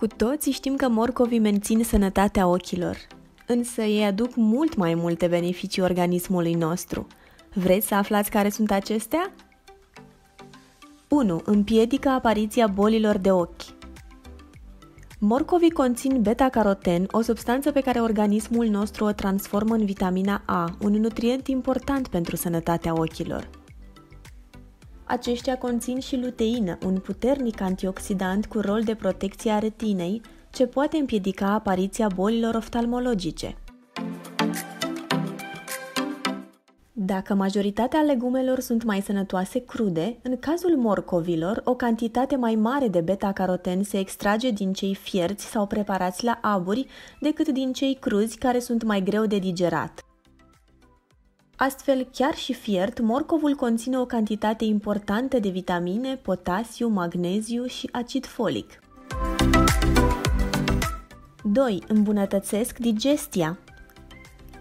Cu toții știm că morcovii mențin sănătatea ochilor, însă ei aduc mult mai multe beneficii organismului nostru. Vreți să aflați care sunt acestea? 1. Împiedică apariția bolilor de ochi. Morcovii conțin beta-caroten, o substanță pe care organismul nostru o transformă în vitamina A, un nutrient important pentru sănătatea ochilor. Aceștia conțin și luteină, un puternic antioxidant cu rol de protecție a retinei, ce poate împiedica apariția bolilor oftalmologice. Dacă majoritatea legumelor sunt mai sănătoase crude, în cazul morcovilor, o cantitate mai mare de beta-caroten se extrage din cei fierți sau preparați la aburi decât din cei cruzi, care sunt mai greu de digerat. Astfel, chiar și fiert, morcovul conține o cantitate importantă de vitamine, potasiu, magneziu și acid folic. 2. Îmbunătățesc digestia.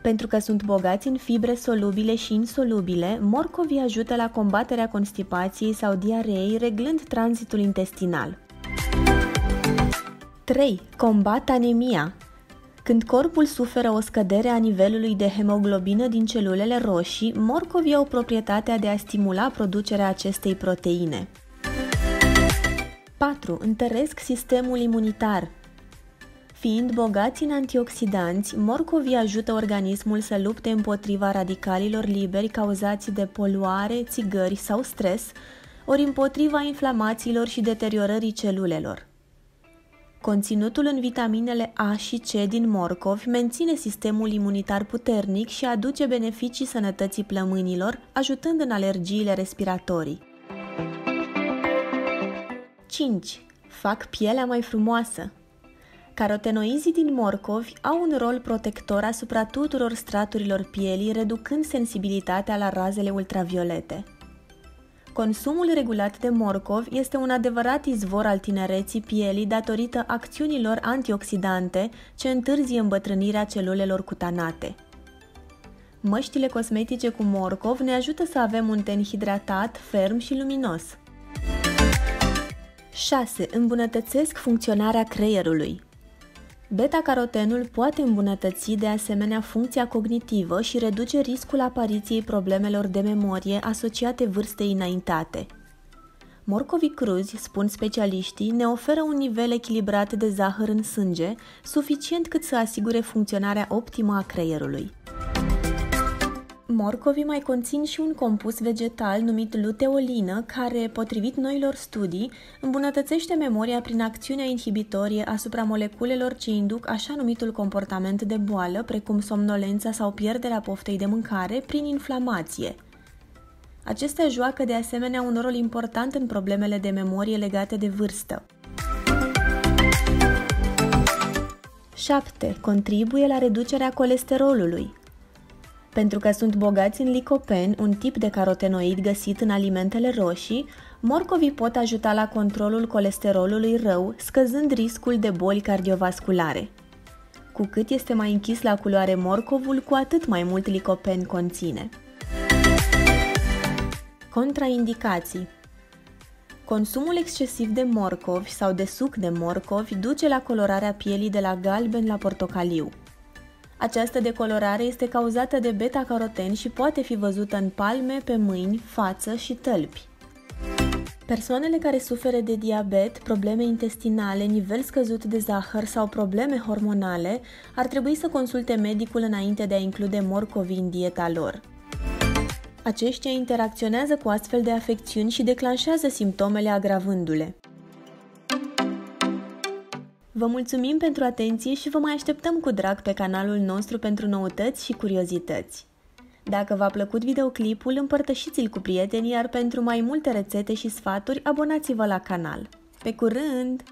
Pentru că sunt bogați în fibre solubile și insolubile, morcovii ajută la combaterea constipației sau diareei, reglând tranzitul intestinal. 3. Combat anemia. Când corpul suferă o scădere a nivelului de hemoglobină din celulele roșii, morcovii au proprietatea de a stimula producerea acestei proteine. 4. Întăresc sistemul imunitar. Fiind bogați în antioxidanți, morcovii ajută organismul să lupte împotriva radicalilor liberi cauzați de poluare, țigări sau stres, ori împotriva inflamațiilor și deteriorării celulelor. Conținutul în vitaminele A și C din morcovi menține sistemul imunitar puternic și aduce beneficii sănătății plămânilor, ajutând în alergiile respiratorii. 5. Fac pielea mai frumoasă. Carotenoizii din morcovi au un rol protector asupra tuturor straturilor pielii, reducând sensibilitatea la razele ultraviolete. Consumul regulat de morcovi este un adevărat izvor al tinereții pielii datorită acțiunilor antioxidante ce întârzie îmbătrânirea celulelor cutanate. Măștile cosmetice cu morcov ne ajută să avem un ten hidratat, ferm și luminos. 6. Îmbunătățesc funcționarea creierului. Beta-carotenul poate îmbunătăți de asemenea funcția cognitivă și reduce riscul apariției problemelor de memorie asociate vârstei înaintate. Morcovii cruzi, spun specialiștii, ne oferă un nivel echilibrat de zahăr în sânge, suficient cât să asigure funcționarea optimă a creierului. Morcovii mai conțin și un compus vegetal numit luteolină, care, potrivit noilor studii, îmbunătățește memoria prin acțiunea inhibitorie asupra moleculelor ce induc așa numitul comportament de boală, precum somnolența sau pierderea poftei de mâncare, prin inflamație. Acestea joacă de asemenea un rol important în problemele de memorie legate de vârstă. 7. Contribuie la reducerea colesterolului. Pentru că sunt bogați în licopen, un tip de carotenoid găsit în alimentele roșii, morcovii pot ajuta la controlul colesterolului rău, scăzând riscul de boli cardiovasculare. Cu cât este mai închis la culoare morcovul, cu atât mai mult licopen conține. Contraindicații. Consumul excesiv de morcovi sau de suc de morcovi duce la colorarea pielii de la galben la portocaliu. Această decolorare este cauzată de beta-caroten și poate fi văzută în palme, pe mâini, față și tălpi. Persoanele care suferă de diabet, probleme intestinale, nivel scăzut de zahăr sau probleme hormonale ar trebui să consulte medicul înainte de a include morcovii în dieta lor. Aceștia interacționează cu astfel de afecțiuni și declanșează simptomele agravându-le. Vă mulțumim pentru atenție și vă mai așteptăm cu drag pe canalul nostru pentru noutăți și curiozități. Dacă v-a plăcut videoclipul, împărtășiți-l cu prietenii, iar pentru mai multe rețete și sfaturi, abonați-vă la canal. Pe curând!